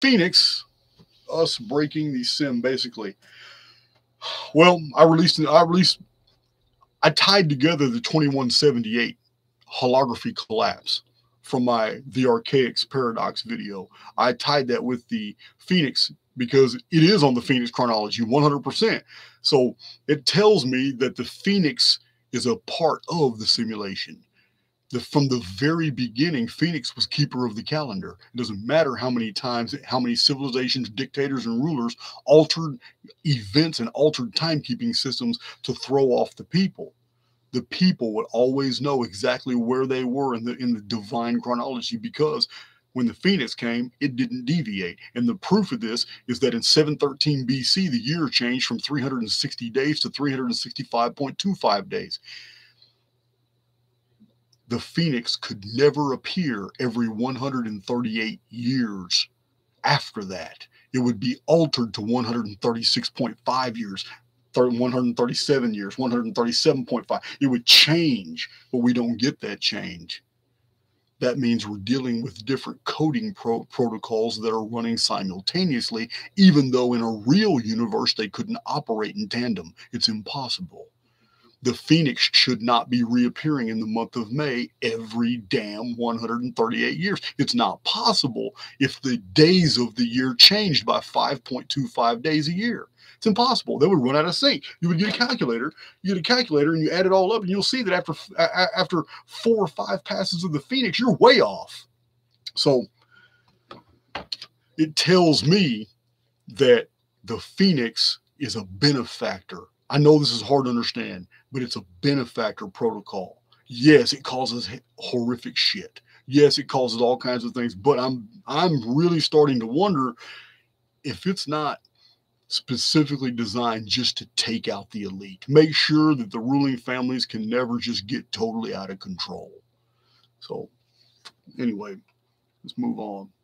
Phoenix, us breaking the sim, basically. Well, I tied together the 2178 holography collapse from the Archaix paradox video. I tied that with the Phoenix because it is on the Phoenix chronology 100%. So it tells me that the Phoenix is a part of the simulation. From the very beginning, Phoenix was keeper of the calendar. It doesn't matter how many times, how many civilizations, dictators, and rulers altered events and altered timekeeping systems to throw off the people. The people would always know exactly where they were in the divine chronology, because when the Phoenix came, it didn't deviate. And the proof of this is that in 713 BC, the year changed from 360 days to 365.25 days. The Phoenix could never appear every 138 years after that. It would be altered to 136.5 years, 137 years, 137.5. It would change, but we don't get that change. That means we're dealing with different coding protocols that are running simultaneously, even though in a real universe they couldn't operate in tandem. It's impossible. The Phoenix should not be reappearing in the month of May every damn 138 years. It's not possible if the days of the year changed by 5.25 days a year. It's impossible. They would run out of sync. You would get a calculator. You get a calculator and you add it all up, and you'll see that after 4 or 5 passes of the Phoenix, you're way off. So it tells me that the Phoenix is a benefactor. I know this is hard to understand, but it's a benefactor protocol. Yes, it causes horrific shit. Yes, it causes all kinds of things, but I'm really starting to wonder if it's not specifically designed just to take out the elite, make sure that the ruling families can never just get totally out of control. So anyway, let's move on.